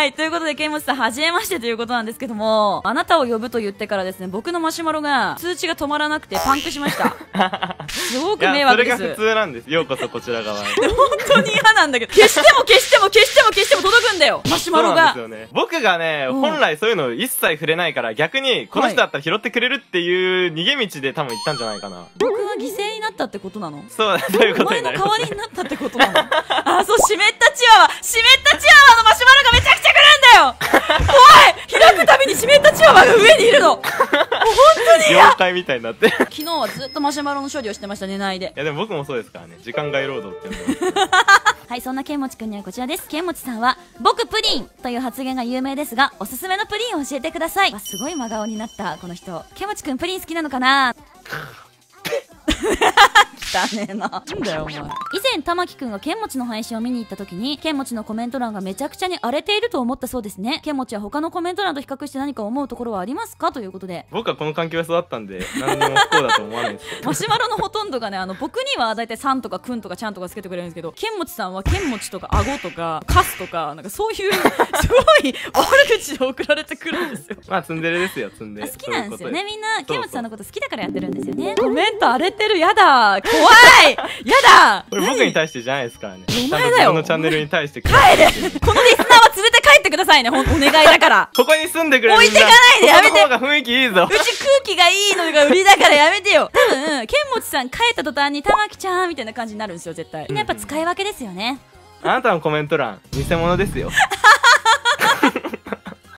はい、ということで、ケイモチさん、はじめましてということなんですけども、あなたを呼ぶと言ってからですね、僕のマシュマロが通知が止まらなくてパンクしました。すごく迷惑です。それが普通なんです。ようこそこちら側へ。本当に嫌なんだけど、消しても消しても消しても消しても届くんだよ、マシュマロが。そうなんですよね。僕がね、本来そういうの一切触れないから、逆に、この人だったら拾ってくれるっていう逃げ道で多分行ったんじゃないかな。僕が犠牲になったってことなの？そう、そういうことになりますね。お前の代わりになったってことなの？あ、そう、湿ったチワワ、湿ったチワワのマシュマロがめちゃくちゃ来るんだよ。怖い。開くたびに湿ったチワワが上にいるの。もう本当に妖怪みたいになって。昨日はずっとマシュマロの処理をしてました、寝ないで。いやでも僕もそうですからね。時間外労働っていうのは。はい、そんなケイモチ君にはこちらです。ケイモチさんは、僕プリンという発言が有名ですが、おすすめのプリンを教えてください。すごい真顔になった、この人。ケイモチ君プリン好きなのかな？ねえな。なんだよお前。以前玉木くんがケンモチの配信を見に行った時に、ケンモチのコメント欄がめちゃくちゃに荒れていると思ったそうですね。ケンモチは他のコメント欄と比較して何か思うところはありますか、ということで。僕はこの環境で育ったんで、何でも不幸だと思わないんですけど。マシュマロのほとんどがね、僕にはだいたいさんとかくんとかちゃんとかつけてくれるんですけど、ケンモチさんはケンモチとか顎とかカスとか、なんかそういうすごい悪口で送られてくるんですよ。まあツンデレですよ、ツンデレ。好きなんですよね、みんな。ケンモチさんのこと好きだからやってるんですよね。コメント荒れてる、やだ。怖い、やだ。これ僕に対してじゃないですからね。お前だよ。このチャンネルに対して。帰れ。このリスナーは連れて帰ってくださいね。ほんとお願いだから。ここに住んでくれ。置いてかないでやめて。ここの方が雰囲気いいぞ。うち空気がいいのが売りだからやめてよ。多分ケンモチさん帰った途端に玉木ちゃんみたいな感じになるんですよ絶対。みんなやっぱ使い分けですよね。あなたのコメント欄偽物ですよ。